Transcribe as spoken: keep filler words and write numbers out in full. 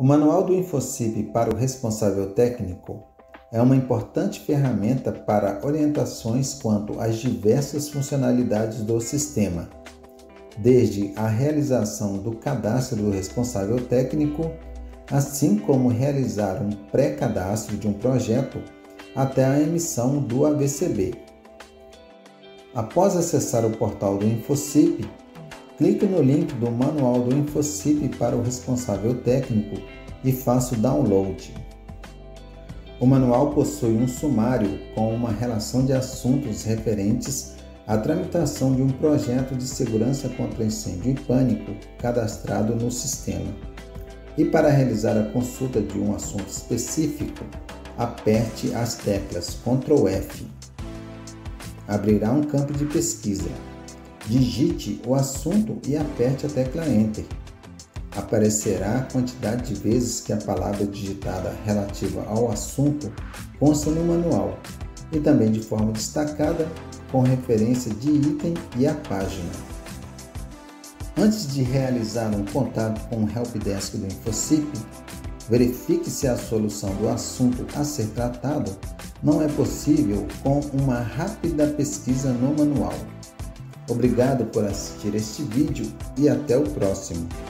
O Manual do Infoscip para o Responsável Técnico é uma importante ferramenta para orientações quanto às diversas funcionalidades do sistema, desde a realização do cadastro do responsável técnico, assim como realizar um pré-cadastro de um projeto, até a emissão do A V C B. Após acessar o portal do Infoscip, clique no link do Manual do Infoscip para o Responsável Técnico e faça o download. O manual possui um sumário com uma relação de assuntos referentes à tramitação de um projeto de segurança contra incêndio e pânico cadastrado no sistema. E para realizar a consulta de um assunto específico, aperte as teclas control F. Abrirá um campo de pesquisa. Digite o assunto e aperte a tecla Enter. Aparecerá a quantidade de vezes que a palavra digitada relativa ao assunto consta no manual e também de forma destacada com referência de item e a página. Antes de realizar um contato com o Helpdesk do Infoscip, verifique se a solução do assunto a ser tratado não é possível com uma rápida pesquisa no manual. Obrigado por assistir este vídeo e até o próximo.